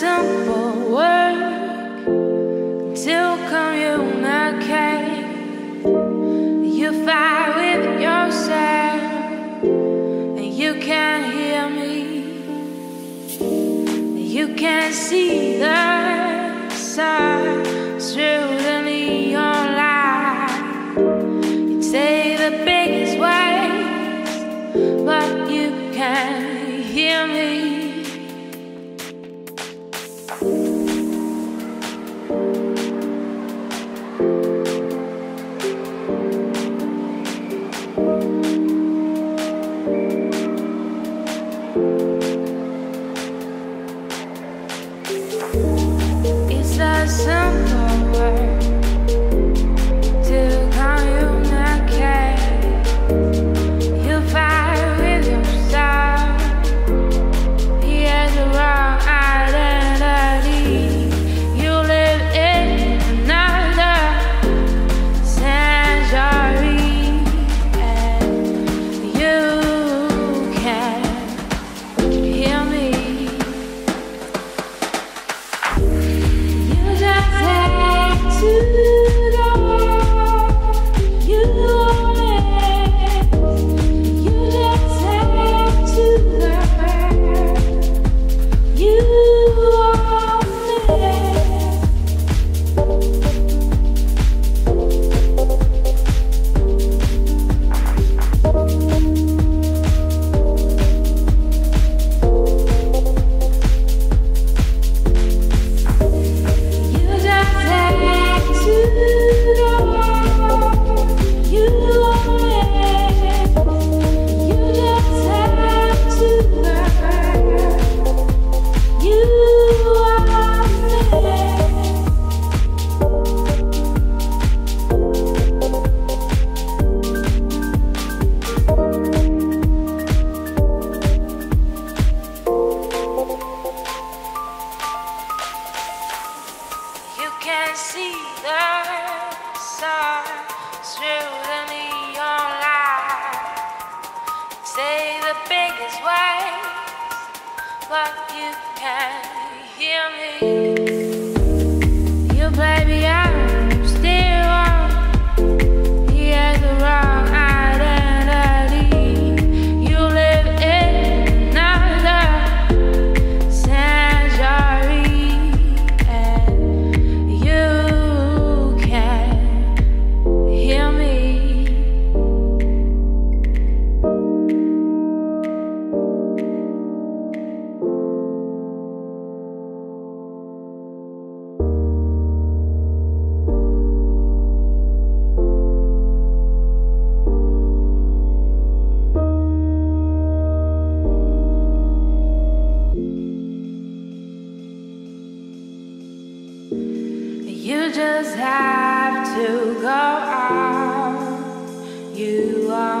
simple work until communicate. You fight with yourself and you can't hear me. You can't see the sun through the neon light. You take the biggest waves, but you can't hear me. You just have to go on. You are